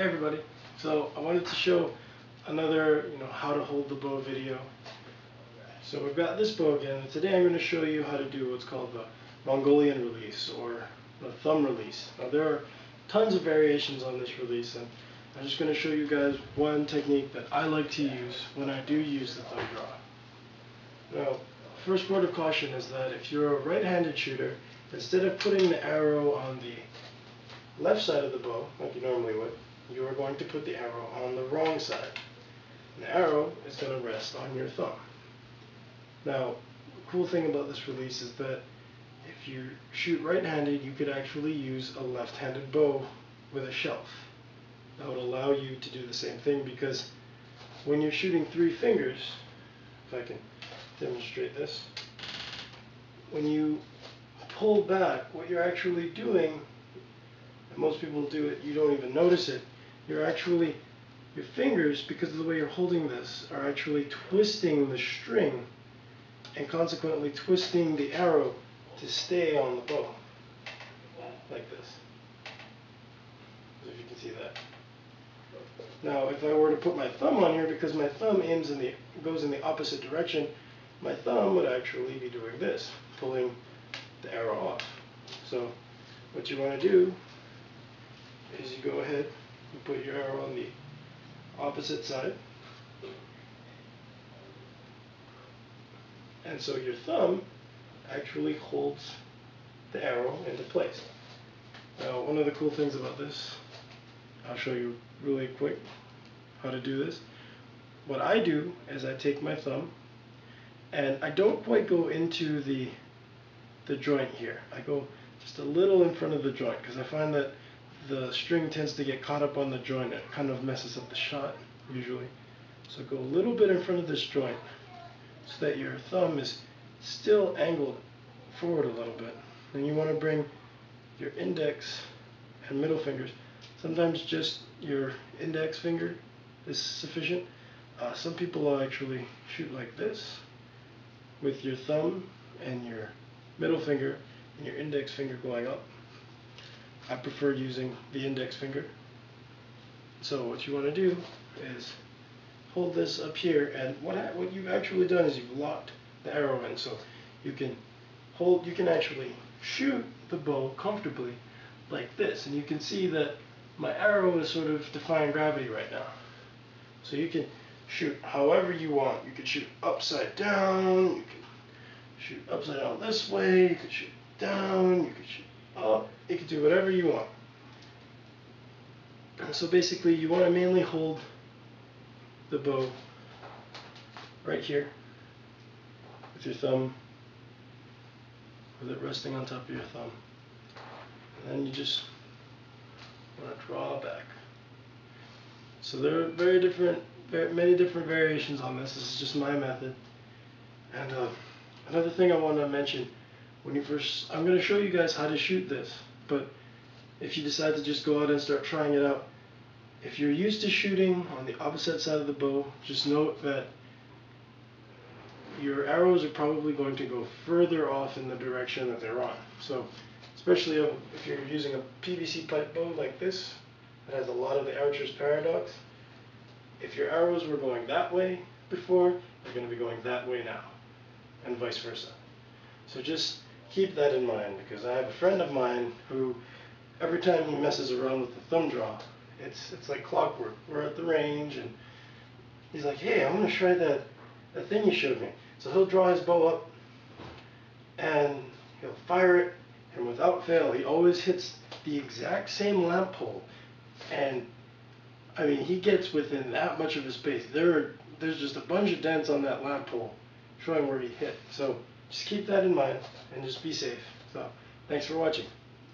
Hey everybody, so I wanted to show another, how to hold the bow video. So we've got this bow again, and today I'm going to show you how to do what's called the Mongolian release, or the thumb release. Now there are tons of variations on this release, and I'm just going to show you guys one technique that I like to use when I do use the thumb draw. Now, first word of caution is that if you're a right-handed shooter, instead of putting the arrow on the left side of the bow, like you normally would, you are going to put the arrow on the wrong side. And the arrow is going to rest on your thumb. Now, the cool thing about this release is that if you shoot right-handed, you could actually use a left-handed bow with a shelf. That would allow you to do the same thing, because when you're shooting three fingers, if I can demonstrate this, when you pull back, what you're actually doing, and most people do it, you don't even notice it, you're actually, your fingers, because of the way you're holding this, are actually twisting the string and consequently twisting the arrow to stay on the bow, like this, if you can see that. Now if I were to put my thumb on here, because my thumb aims goes in the opposite direction, my thumb would actually be doing this, pulling the arrow off. So what you want to do is you go ahead and put your arrow on the opposite side. And so your thumb actually holds the arrow into place. Now one of the cool things about this, I'll show you really quick how to do this. What I do is I take my thumb and I don't quite go into the joint here. I go just a little in front of the joint, because I find that the string tends to get caught up on the joint. It kind of messes up the shot usually. So go a little bit in front of this joint so that your thumb is still angled forward a little bit. And you want to bring your index and middle fingers. Sometimes just your index finger is sufficient. Some people actually shoot like this with your thumb and your middle finger and your index finger going up. I prefer using the index finger. So what you want to do is hold this up here, and what you've actually done is you've locked the arrow in, so you can hold, you can actually shoot the bow comfortably like this, and you can see that my arrow is sort of defying gravity right now. So you can shoot however you want. You can shoot upside down, you can shoot upside down this way, you can shoot down, you can shoot up, you can do whatever you want. And so basically you want to mainly hold the bow right here with your thumb, with it resting on top of your thumb. And then you just want to draw back. So there are many different variations on this. This is just my method. And another thing I want to mention, when you first, I'm going to show you guys how to shoot this, but if you decide to just go out and start trying it out, if you're used to shooting on the opposite side of the bow, just note that your arrows are probably going to go further off in the direction that they're on. So especially if you're using a PVC pipe bow like this, that has a lot of the archer's paradox. If your arrows were going that way before, they're going to be going that way now, and vice versa. So just keep that in mind, because I have a friend of mine who, every time he messes around with the thumb draw, it's like clockwork. We're at the range, and he's like, hey, I'm going to try that thing you showed me. So he'll draw his bow up, and he'll fire it, and without fail, he always hits the exact same lamp pole. And, I mean, he gets within that much of a space. There's just a bunch of dents on that lamp pole showing where he hit. So just keep that in mind and just be safe. So, thanks for watching.